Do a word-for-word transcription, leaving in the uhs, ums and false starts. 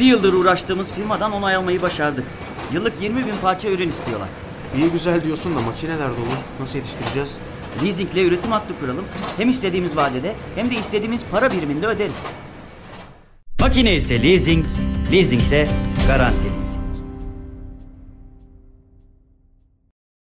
Bir yıldır uğraştığımız firmadan onay almayı başardık. Yıllık yirmi bin parça ürün istiyorlar. İyi güzel diyorsun da makineler dolu. Nasıl yetiştireceğiz? Leasingle üretim hattı kuralım. Hem istediğimiz vadede hem de istediğimiz para biriminde öderiz. Makine ise leasing, leasing ise garanti.